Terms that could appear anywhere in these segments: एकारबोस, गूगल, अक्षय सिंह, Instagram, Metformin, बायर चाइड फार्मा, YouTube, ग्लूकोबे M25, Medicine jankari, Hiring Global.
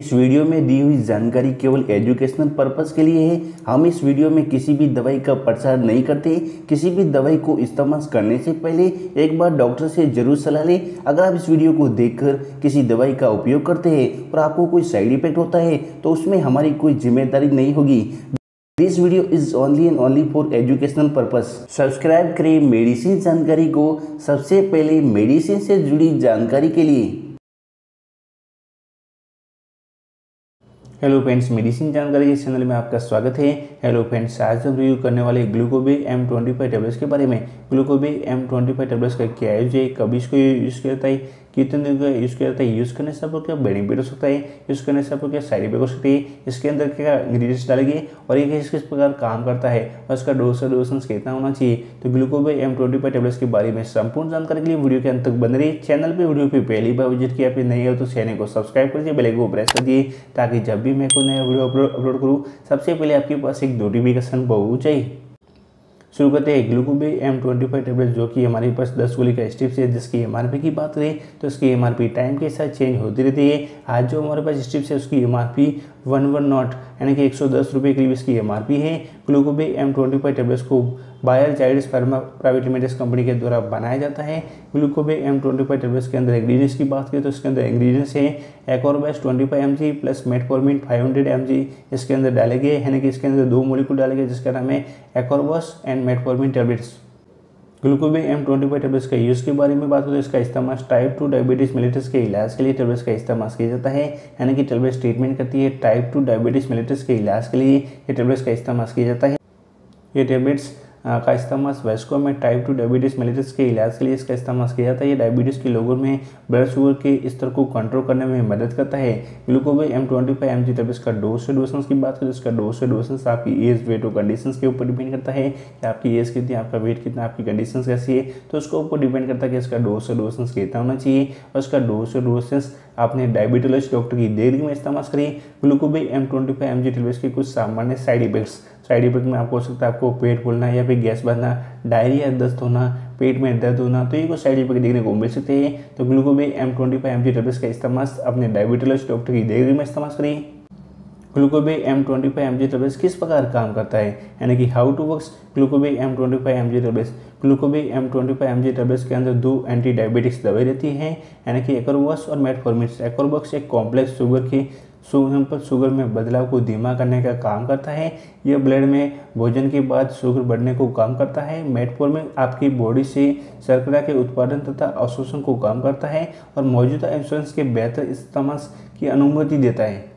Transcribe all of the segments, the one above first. इस वीडियो में दी हुई जानकारी केवल एजुकेशनल पर्पस के लिए है। हम इस वीडियो में किसी भी दवाई का प्रचार नहीं करते। किसी भी दवाई को इस्तेमाल करने से पहले एक बार डॉक्टर से जरूर सलाह लें। अगर आप इस वीडियो को देखकर किसी दवाई का उपयोग करते हैं और आपको कोई साइड इफेक्ट होता है तो उसमें हमारी कोई जिम्मेदारी नहीं होगी। This video is only and only for educational purpose. Subscribe करें मेडिसिन जानकारी को सबसे पहले मेडिसिन से जुड़ी जानकारी के लिए। हेलो फ्रेंड्स, मेडिसिन जानकारी के चैनल में आपका स्वागत है। हेलो फ्रेंड्स, आज हम रिव्यू करने वाले ग्लूकोबे M25 टेबलेट्स के बारे में। ग्लूकोबे M25 टेबलेट्स का क्या यूज है, कब इसको यूज़ किया जाता है, कितने दिन का यूज़ किया जाता है, यूज़ करने से आपको क्या बेनिफिट हो सकता है, यूज़ करने से आपको क्या साइड इफेक्ट हो सकती है, इसके अंदर क्या इंग्रीडियंट्स डालेंगे और ये किस प्रकार काम करता है और इसका डोज और ड्यूरेशन कितना होना चाहिए। तो ग्लूकोबे M25 टेबलेट्स के बारे में संपूर्ण जानकारी के लिए वीडियो के अंत तक बन रही। चैनल पर वीडियो पर पहली बार विजिट किया फिर नहीं हो तो चैनल को सब्सक्राइब कर दीजिए, बेल आइकन को प्रेस कर दीजिए ताकि जब भी मैं कोई नया वीडियो अपलोड करूँ सबसे पहले आपके पास एक नोटिफिकेशन पहुँच जाए। शुरू करते हैं। ग्लूकोबे M25 टेबलेट जो कि हमारे पास 10 गोली का स्ट्रिप्स है, जिसकी MRP की बात करें तो इसकी MRP टाइम के साथ चेंज होती रहती है। आज जो हमारे पास स्ट्रिप्स है उसकी MRP 110 यानी कि 110 रुपये करीब इसकी MRP है। ग्लूकोबे M25 टेबलेट्स को बायर चाइड फार्मा प्राइवेट लिमिटेड कंपनी के द्वारा बनाया जाता है। ग्लूकोबे M25 टेबलेट्स के अंदर इंग्रीडियंट्स की बात करें तो इसके अंदर इंग्रीडियंट्स हैं acarbose 25 mg plus metformin 500 mg इसके अंदर डाले गए, यानी कि इसके अंदर दो मॉलिक्यूल डाले गए जिसका नाम है एकारबोस and metformin tablets. ग्लूकोबे M25 tablets का यूज़ के बारे में बात करें तो इसका इस्तेमाल टाइप 2 डायबिटीज़ मिलिटस के इलाज के लिए टेबलेट्स का इस्तेमाल किया जाता है, यानी कि टेबलेट्स ट्रीटमेंट करती है टाइप 2 डायबिटीज़ मिलिटस के इलाज के लिए ये टेबलेट्स का इस्तेमाल किया जाता है। ये टेबलेट्स का इस्तेमाल वयस्कों में टाइप 2 डायबिटीज़ मिलिटस के इलाज के लिए इसका इस्तेमाल किया जाता है। ये डायबिटीज़ के लोगों में ब्लड शुगर के स्तर को कंट्रोल करने में मदद करता है। ग्लूकोबे M25 mg टेबलेट्स का डोज और ड्यूरेशन की बात करें इसका डोज और ड्यूरेशन आपकी एज, वेट और कंडीशंस के ऊपर डिपेंड करता है कि आपकी एज कितनी, आपका वेट कितना, आपकी कंडीशंस कैसी है, तो उसको ऊपर डिपेंड करता है कि इसका डोज और ड्यूरेशन कितना होना चाहिए और उसका डोज और ड्यूरेशन आपने डायबिटोलॉजिस्ट डॉक्टर की देखरेख में इस्तेमाल करिए। ग्लूकोबे M25 mg टेबलेट्स के कुछ सामान्य साइड इफेक्ट में आपको हो सकता है आपको पेट फूलना या फिर गैस बनना, डायरिया, दस्त होना, पेट में दर्द होना, तो ये कुछ साइड इफेक्ट देखने को मिल सकते हैं। तो ग्लूकोबे M25 mg टेबलेट्स का इस्तेमाल अपने डायबिटोलॉजिस्ट डॉक्टर की देखरेख में इस्तेमाल करिए। ग्लूकोबे M25 mg टेबलेट्स किस प्रकार काम करता है यानी कि how to works ग्लूकोबे M25 mg tablets. ग्लूकोबे M25 mg tablets के अंदर दो एंटी डायबिटिक्स दवाई रहती हैं यानी कि एकारबोस और मेटफॉर्मिन। एकारबोस एक कॉम्प्लेक्स शुगर के शुगर में बदलाव को धीमा करने का काम करता है। यह ब्लड में भोजन के बाद शुगर बढ़ने को काम करता है। मेटफॉर्मिन आपकी बॉडी से शर्करा के उत्पादन तथा अवशोषण को काम करता है और मौजूदा इंसुलिन के बेहतर इस्तेमाल की अनुमति देता है।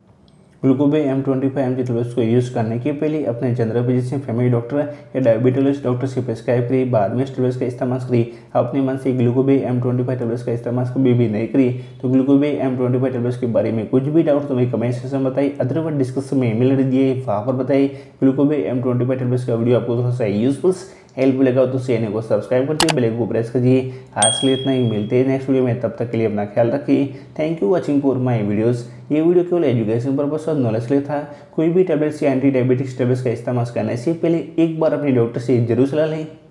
ग्लूकोबे M25 mg टेबलेट्स को यूज़ करने के पहले अपने जनरल फिजिशियन, फैमिली डॉक्टर या डायबिटोलॉजिस्ट डॉक्टर से प्रिस्क्राइब करिए, बाद में इस टेबलेट्स का इस्तेमाल करिए। अपने मन से ग्लूकोबे M25 टेबलेट्स का इस्तेमाल कभी भी नहीं करिए। तो ग्लूकोबे M25 टेबलेट्स के बारे में कुछ भी डाउट तो हमें कमेंट सेक्शन में बताइए, अदरवाइज डिस्कशन में ईमेल दीजिए, वहाँ पर बताइए। ग्लूकोबे M25 टेबलेट्स का वीडियो आपको थोड़ा सा यूजफुल हेल्प लगा तो चैनल को सब्सक्राइब कर दीजिए, बेल आइकन को प्रेस करिए। आज के लिए इतना ही, मिलते हैं नेक्स्ट वीडियो में, तब तक के लिए अपना ख्याल रखिए। Thank you watching for my videos. ये वीडियो केवल एजुकेशन पर्पस और नॉलेज के लिए था। कोई भी टैबलेट्स या एंटी डायबिटिक्स टैबलेट्स का इस्तेमाल करने से पहले एक बार अपने डॉक्टर से जरूर सलाह लें।